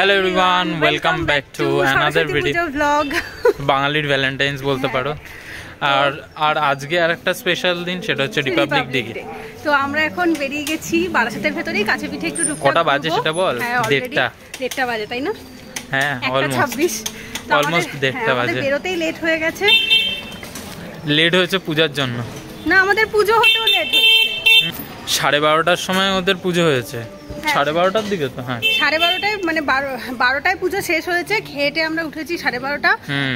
Hello everyone, welcome back to another video blog. বাঙালির Valentine's বলতে পারো। আর আর আজকে আরেকটা স্পেশাল দিন, সেটা হচ্ছে রিপাবলিক ডে। তো আমরা এখন বেরিয়ে গেছি বারাসাতের ভেতরেই, কাছে পিঠে একটু টুকটাক। কটা বাজে সেটা বল? 1:30 বাজে, তাই না? হ্যাঁ, অলমোস্ট 1:30 বাজে। বেরোতেই লেট হয়ে গেছে। লেট হয়েছে পূজার জন্য না, আমাদের পুজো হতেও লেট হয়েছে। 12:30টার সময় ওদের পুজো হয়েছে। 12:30টার দিকে তো? হ্যাঁ, 12:30টায়, মানে 12টায় পুজো শেষ হয়েছে। খেয়েটে আমরা উঠেছি 12:30টা।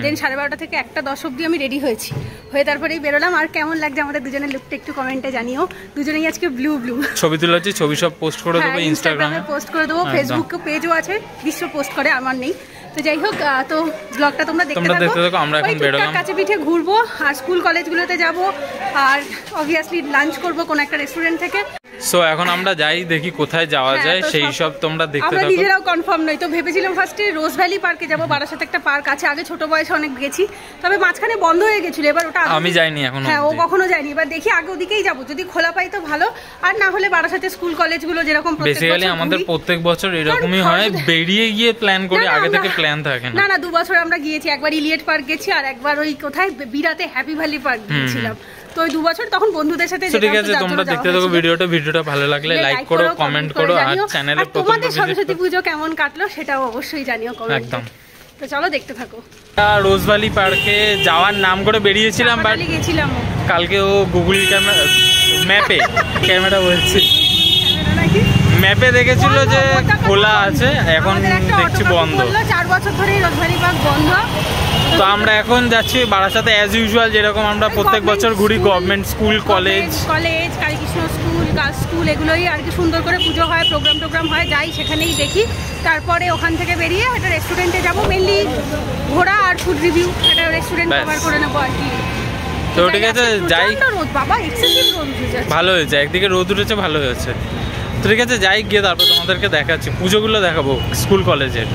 দেন 12:30 থেকে 1:10 অবধি আমি রেডি হয়েছি, হয়ে তারপরেই বেরোলাম। আর কেমন লাগছে আমাদের দুজনের লুকটা একটু কমেন্টে জানিও। দুজনেই আজকে ব্লু ব্লু। ছবি তোলা হচ্ছে, ছবি সব পোস্ট করে দেবো, ইনস্টাগ্রামে পোস্ট করে দেবো, ফেসবুক পেজও আছে, বিশ্ব পোস্ট করে, আমার নেই। তো যাই হোক, তো ব্লগটা তোমরা দেখতে থাকো। আমরা এখন বেরোলাম, কাছে পিঠে ঘুরবো আর স্কুল কলেজগুলোতে যাব, আর অবভিয়াসলি লাঞ্চ করবো কোনো একটা রেস্টুরেন্ট থেকে। সো এখন আমরা যাই, দেখি কোথায় যাওয়া যায়, সেই সব তোমরা দেখতে থাকো। আমরা নিজেরাও কনফার্ম নই। তো ভেবেছিলাম ফার্স্টে রোজ ভ্যালি পার্কে যাব, বারাসাতে একটা পার্ক আছে। আগে ছোট বয়সে অনেক গেছি, তবে মাঝখানে বন্ধ হয়ে গেছিল। এবার ওটা আমি যাইনি এখনো। হ্যাঁ, ও কখনো যাইনি। এবার দেখি আগে ওদিকেই যাব, যদি খোলা পাই তো ভালো, আর না হলে বারাসাতে স্কুল কলেজগুলো যেরকম বেসিক্যালি আমাদের প্রত্যেক বছর এরকমই হয়, বেরিয়ে গিয়ে প্ল্যান করি, আগে থেকে প্ল্যান থাকে না। না, দুবছর আমরা গিয়েছি, একবার ইলিয়েট পার্ক গেছি আর একবার ওই কোথায় বিরাতে হ্যাপি ভ্যালি পার্ক গিয়েছিলাম। তো এই দুবছর তখন বন্ধুদের সাথে। ঠিক আছে, তোমরা দেখতে থাকো ভিডিওটা। ভিডিওটা ভালো লাগলে লাইক করো, কমেন্ট করো, আর চ্যানেলে প্রথম তোমাদের সরস্বতী পূজা কেমন কাটলো সেটাও অবশ্যই জানিও কমেন্ট। তো চলো দেখতে থাকো। রোজ ভ্যালি পার্কে যাওয়ার নাম করে বেরিয়েছিলাম, বাট গেছিলাম কালকে ও গুগল ক্যামেরা ম্যাপে ক্যামেরা বলছি ম্যাপে দেখেছিল যে খোলা আছে, এখন দেখছি বন্ধ। 4 বছর ধরে রোজ ভ্যালি পার্ক বন্ধ। তো আমরা এখন যাচ্ছি বারাসাতে, অ্যাজ ইউজুয়াল যেরকম আমরা প্রত্যেক বছর ঘুরি, government school college Kalikrishna school, girls school, এগুলোই আর কি। সুন্দর করে পুজো হয়, প্রোগ্রাম টোগ্রাম হয়, যাই সেখানেই দেখি। তারপরে ওখান থেকে বেরিয়ে একটা রেস্টুরেন্টে যাবো, মেনলি ঘোরা আর ফুড রিভিউ, একটা রেস্টুরেন্ট কভার করে নেবো আর কি। তো ঠিক আছে, যাই। রোদ বাবা, এক্সেসিভ রোদ উঠেছে। ভালো হয়েছে, একদিকে রোদ উঠেছে, ভালো হয়েছে। তো ঠিক আছে, যাই গিয়ে তারপর তোমাদেরকে দেখাচ্ছি, পুজোগুলো দেখাবো স্কুল কলেজের।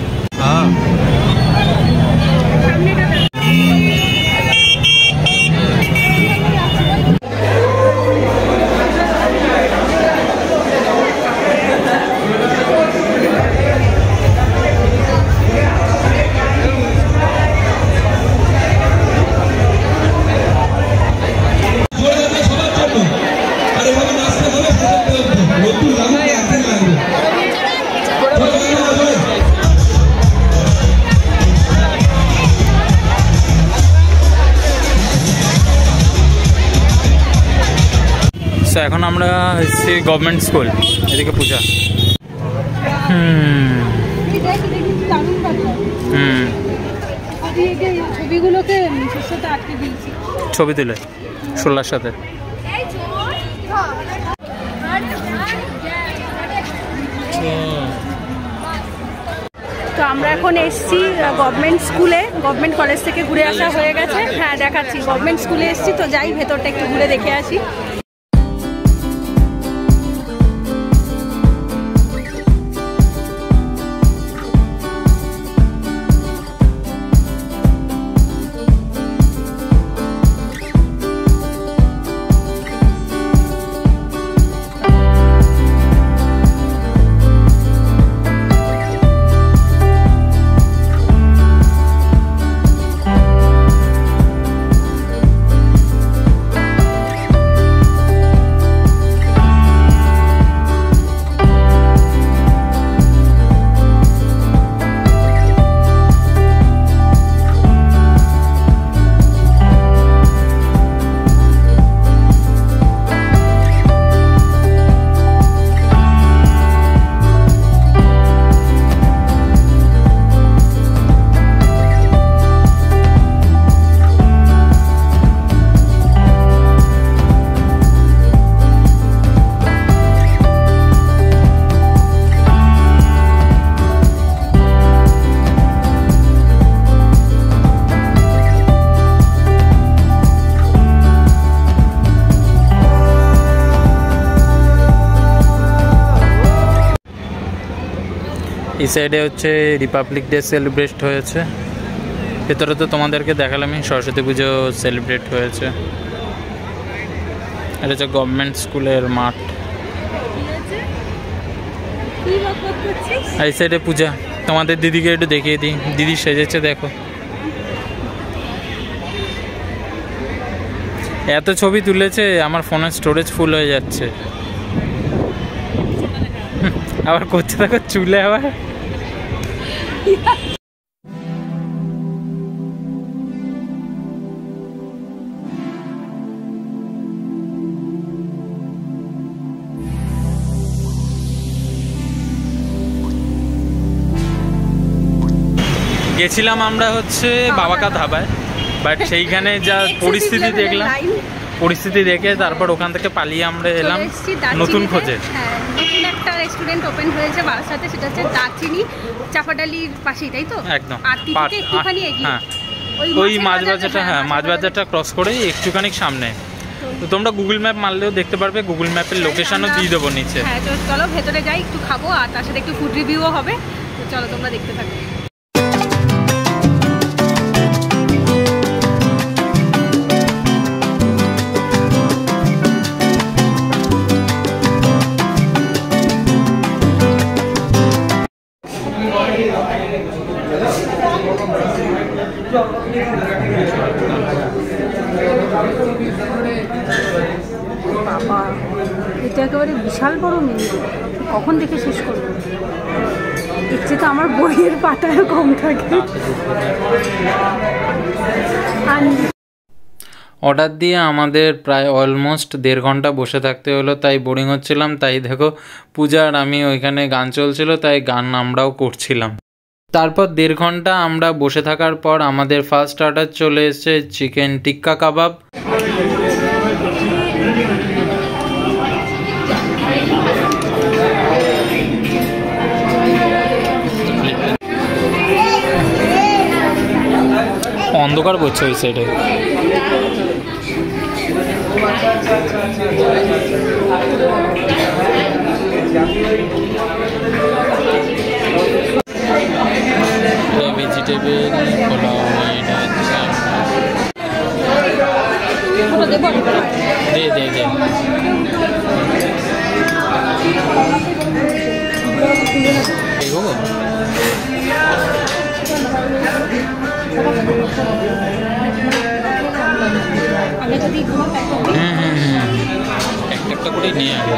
হ্যাঁ, এখন আমরা এসেছি গভর্নমেন্ট স্কুল, এদিকে পূজা। ছবি তুলে সোলার সাথে। তো আমরা এখন এসেছি গভর্নমেন্ট স্কুলে, গভর্নমেন্ট কলেজ থেকে ঘুরে আসা হয়ে গেছে। হ্যাঁ, দেখাচ্ছি গভর্নমেন্ট স্কুলে এসেছি, তো যাই ভেতরটা একটু ঘুরে দেখে আসি। এই সাইডে হচ্ছে রিপাবলিক ডে সেলিব্রেট হয়েছে। ভেতরে তো তোমাদেরকে দেখালামই, সরস্বতী পুজো সেলিব্রেট হয়েছে। এটা হচ্ছে গভর্নমেন্ট স্কুলের মাঠ, এই সাইডে পূজা। তোমাদের দিদিকে একটু দেখিয়ে দিই, দিদি সেজেছে দেখো। এত ছবি তুলেছে আমার ফোনের স্টোরেজ ফুল হয়ে যাচ্ছে। আবার করছে দেখো চুলে আবার। গেছিলাম আমরা হচ্ছে বাবাকা ধাবায়, বাট সেইখানে যা পরিস্থিতি দেখলাম, পরিস্থিতি দেখে তারপর ওখান থেকে পালিয়ে আমরা এলাম নতুন খোঁজে। নতুন একটা রেস্টুরেন্ট ওপেন হয়েছে বারাসাতে, সেটা হচ্ছে দারচিনি চাপাডালির পাশেই, তাই তো? একদম একটুখানি এগিয়ে ওই মাছ বাজারটা, হ্যাঁ মাছ বাজারটা ক্রস করে একটুখানি সামনে। তো তোমরা গুগল ম্যাপ মারলেও দেখতে পারবে, গুগল ম্যাপের লোকেশনও দিয়ে দেবো নিচে। হ্যাঁ তো চলো ভেতরে যাই, একটু খাবো আর তার সাথে একটু ফুড রিভিউও হবে, তো চলো তোমরা দেখতে থাকো। এটা একেবারে বিশাল বড় মেনু, কখন দেখে শেষ করব? ইচ্ছে তো আমার বইয়ের পাতায় কম থাকে। অর্ডার দিয়ে আমাদের প্রায় অলমোস্ট 1.5 ঘন্টা বসে থাকতে হলো, তাই বোরিং হচ্ছিলাম। তাই দেখো পূজা আর আমি ওইখানে গান চলছিল, তাই গান আমরাও করছিলাম। তারপর 1.5 ঘন্টা আমরা বসে থাকার পর আমাদের ফার্স্ট অর্ডার চলে এসেছে চিকেন টিক্কা কাবাব। অন্ধকার পড়ছে ওই সাইডে। ভেজিটেবল পোলাও দে দে দে। একটা একটা করে নিয়ে আগে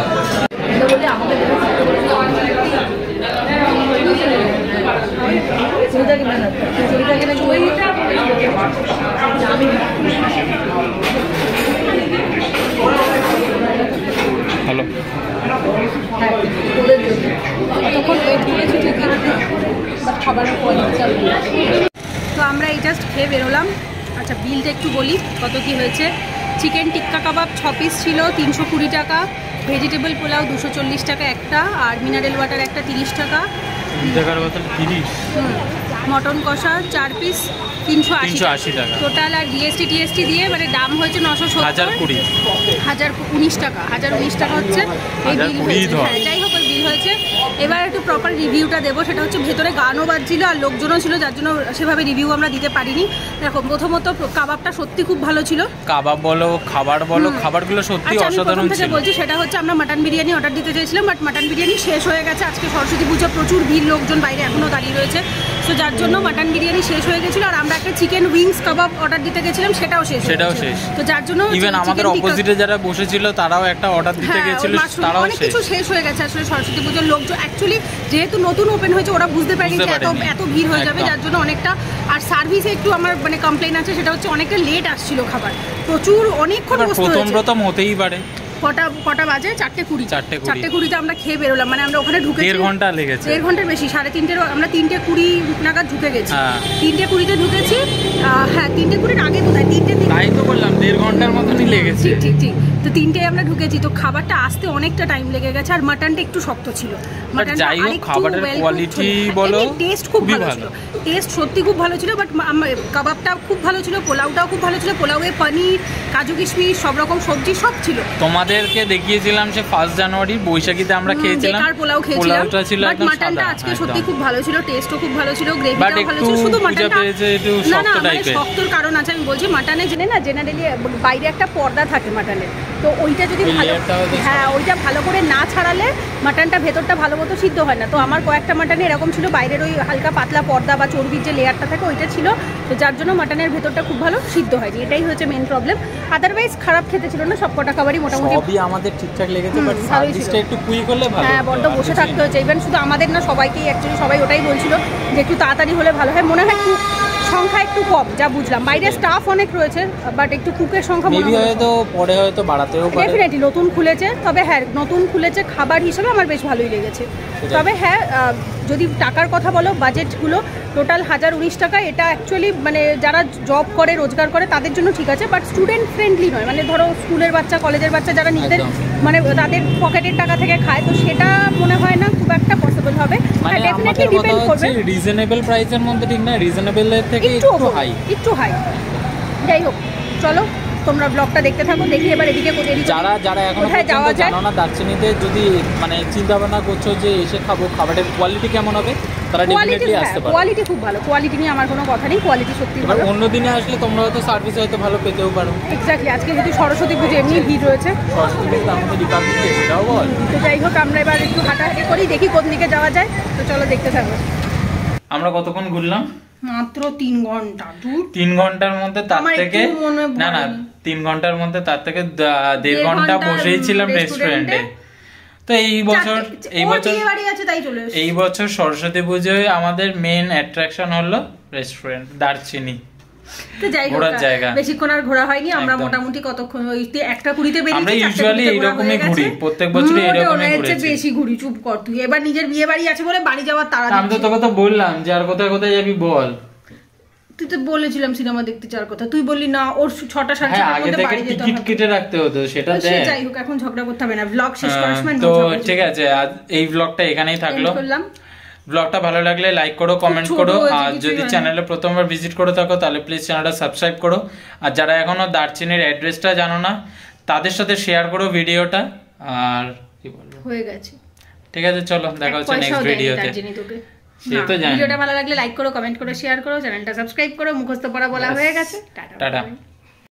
হ্যালো তো আমরা এই জাস্ট খেয়ে বেরোলাম। আচ্ছা বিলটা একটু বলি কত কী হয়েছে। চিকেন টিক্কা কাবাব 6 পিস ছিল 320 টাকা, ভেজিটেবল পোলাও 240 টাকা একটা, আর মিনারেল ওয়াটার একটা 30 টাকা, মটন কষা 4 পিস 380 টাকা টোটাল, আর জিএসটি টিএসটি দিয়ে মানে দাম হয়েছে 919 টাকা হচ্ছে এই বিল। যাই হোক ওই বিল হয়েছে। এবার একটু প্রপার রিভিউটা দেবো, সেটা হচ্ছে ভেতরে গানও বাজছিল আর লোকজনও ছিল, যার জন্য সেভাবে রিভিউ আমরা দিতে পারিনি। দেখো প্রথমত কাবাবটা সত্যি খুব ভালো ছিল, কাবাব বলো খাবার বলো, খাবারগুলো সত্যি অসাধারণ ছিল। বলছি সেটা হচ্ছে আমরা মাটন বিরিয়ানি অর্ডার দিতে চাইছিলাম, বাট মাটন বিরিয়ানি শেষ হয়ে গেছে, আজকে সরস্বতী পুজো প্রচুর ভিড়, লোকজন বাইরে এখনও দাঁড়িয়ে রয়েছে, সো যার জন্য মাটন বিরিয়ানি শেষ হয়ে গেছিলো। আর আমরা একটা চিকেন উইংস কাবাব অর্ডার দিতে গেছিলাম, সেটাও শেষ। তো যার জন্য ইভেন আমাদের অপোজিটে যারা বসেছিল তারাও একটা অর্ডার দিতে গেছিল, তারাও শেষ হয়ে গেছে। আসলে সরস্বতী পুজোর লোকজন অ্যাকচুয়ালি যেহেতু নতুন ওপেন হয়েছে ওরা বুঝতে পারেনি যে এত ভিড় হয়ে যাবে, যার জন্য অনেকটা। আর সার্ভিসে একটু আমার মানে কমপ্লেন আছে, সেটা হচ্ছে অনেকটা লেট আসছিল খাবার, প্রচুর অনেকক্ষণ প্রথম হতেই পারে। কটা বাজে? 4:20। 4:20-তে আমরা খেয়ে বেরোলাম, মানে আমরা ওখানে ঢুকে 1.5 ঘন্টা লেগেছে, 1.5 ঘন্টার বেশি, 3:30 আমরা 3:20 নাগাদ ঢুকে গেছি। 3:20-তে ঢুকেছি, হ্যাঁ 3:20 আগে কোথায়, 3:30, তাই তো বললাম 1.5 ঘন্টার মতনই লেগেছে। ঠিক তো 3:00 আমরা ঢুকেছি, তো খাবারটা আসতে অনেকটা টাইম লেগে গেছে। আর মাটনটা একটু শক্ত ছিল, মাটনটা খাবারের কোয়ালিটি বলো টেস্ট খুব ভালো ছিল, টেস্ট সত্যি খুব ভালো ছিল। বাট কাবাবটা খুব ভালো ছিল, পোলাওটাও খুব ভালো ছিল, পোলাওয়ে পনির কাজু কিশমিশ সব রকম সবজি সব ছিল। তোমাদেরকে দেখিয়েছিলাম যে 1 জানুয়ারি বৈশাখীতে আমরা খেয়েছিলাম, আর পোলাও খেয়েছিলাম, বাট মাটনটা আজকে সত্যি খুব ভালো ছিল, টেস্টও খুব ভালো ছিল, গ্রেভিটাও ভালো ছিল। শুধু মাটনটা একটু শক্ত টাইপের, শক্তর কারণ আছে আমি বলছি। মাটনে জেনে না জেনারেলি বাইরে একটা পর্দা থাকে মাটনের, তো ওইটা যদি ভালো, হ্যাঁ ওইটা ভালো করে না ছাড়ালে মাটনটা ভেতরটা ভালো মতো সিদ্ধ হয় না। তো আমার কয়েকটা মাটনে এরকম ছিল, বাইরের ওই হালকা পাতলা পর্দা বা চর্বির যে লেয়ারটা থাকে ওইটা ছিল, তো যার জন্য মাটনের ভেতরটা খুব ভালো সিদ্ধ হয়নি। এটাই হচ্ছে মেন প্রবলেম, আদারওয়াইজ খারাপ খেতে ছিল না, সব কটা খাবারই মোটামুটি সবই আমাদের ঠিকঠাক লেগেছে, বাট সার্ভিসটা একটু কুই করলে ভালো। হ্যাঁ বড় বসে থাকতে হয়েছে, ইভেন শুধু আমাদের না সবাইকেই, অ্যাকচুয়ালি সবাই ওটাই বলছিল যে একটু তাড়াতাড়ি হলে ভালো হয়। মনে হয় সংখ্যা একটু কম যা বুঝলাম, বাইরে স্টাফ অনেক রয়েছে, বাট একটু কুকের সংখ্যা মেবি হয়তো পরে হয়তো বাড়াতেও পারে। ডেফিনেটলি নতুন খুলেছে, তবে হ্যাঁ নতুন খুলেছে খাবার হিসেবে আমার বেশ ভালোই লেগেছে। তবে হ্যাঁ যদি টাকার কথা বলো, বাজেটগুলো টোটাল 1019 টাকা, এটা অ্যাকচুয়ালি মানে যারা জব করে রোজগার করে তাদের জন্য ঠিক আছে, বাট স্টুডেন্ট ফ্রেন্ডলি নয়। মানে ধরো স্কুলের বাচ্চা, কলেজের বাচ্চা যারা নিজেদের মানে তাদের পকেটের টাকা থেকে খায়, তো সেটা মনে হয় না খুব একটা পসিবল হবে। ডেফিনেটলি ডিপেন্ড করবে, রিজনেবল প্রাইসের মধ্যে ঠিক না, রিজনেবল এর থেকে একটু হাই, একটু হাই। যাই হোক চলো তোমরা ব্লগটা দেখতে থাকো, দেখি এবার এদিকে যারা যারা এখন যাওয়া যায় না, দার্চিনিতে যদি মানে চিন্তা ভাবনা করছো যে এসে খাবো, খাবারের কোয়ালিটি কেমন হবে, তারা ডেফিনেটলি আসতে পারো। কোয়ালিটি খুব ভালো, কোয়ালিটি নিয়ে আমার কোনো কথা নেই, কোয়ালিটি সত্যি ভালো। অন্য দিনে আসলে তোমরা হয়তো সার্ভিস হয়তো ভালো পেতেও পারো। এক্স্যাক্টলি, আজকে যেহেতু সরস্বতী পুজো এমনি ভিড় রয়েছে, সরস্বতী পুজো আমাদের রিপাবলিক ডে, সেটাও বল। তো যাই হোক আমরা এবার একটু হাঁটাহাঁটি করি, দেখি কোন দিকে যাওয়া যায়। তো চলো দেখতে থাকো। আমরা কতক্ষণ ঘুরলাম? মাত্র 3 ঘন্টা। 3 ঘন্টার মধ্যে তার থেকে না না 3 ঘন্টার মধ্যে তার থেকে 1.5 ঘন্টা বসেই ছিলাম রেস্টুরেন্টে। তো এই বছর সরস্বতী পুজোয় আমাদের মেন অ্যাট্রাকশন হলো রেস্টুরেন্ট দার্চিনি। তো যাই হোক বেশিক্ষণ আর ঘোরা হয়নি, আমরা মোটামুটি কতক্ষণ, ওই 1:20-তে বেরিয়েছি। আমরা ইউজুয়ালি এইরকমই ঘুরি, প্রত্যেক বছরই এইরকমই ঘুরি, বেশি ঘুরি। চুপ কর তুই, এবার নিজের বিয়ে বাড়ি আছে বলে বাড়ি যাওয়ার তাড়া। আমি তো তোকে তো বললাম যে আর কোথায় কোথায় যাবি বল, তুই তো বলেছিলাম সিনেমা দেখতে যাওয়ার কথা, তুই বললি না ওর 6টা 6:30 মধ্যে বাড়ি যেতে হবে, টিকিট কেটে রাখতে হতো সেটা। যাই হোক এখন ঝগড়া করতে হবে না, ব্লগ শেষ করার সময়। তো ঠিক আছে এই ব্লগটা এখানেই থাকলো। ব্লগটা ভালো লাগলে লাইক করো, কমেন্ট করো, আর যদি চ্যানেলে প্রথমবার ভিজিট করে থাকো তাহলে প্লিজ চ্যানেলটা সাবস্ক্রাইব করো। আর যারা এখনো দার্চিনির অ্যাড্রেসটা জানো না তাদের সাথে শেয়ার করো ভিডিওটা। আর কি বলবো, হয়ে গেছে। ঠিক আছে চলো দেখা হচ্ছে নেক্সট ভিডিওতে। ভিডিওটা ভালো লাগলে লাইক করো, কমেন্ট করো, শেয়ার করো, চ্যানেলটা সাবস্ক্রাইব করো। মুখস্থ পড়া বলা হয়ে গেছে, টাটা।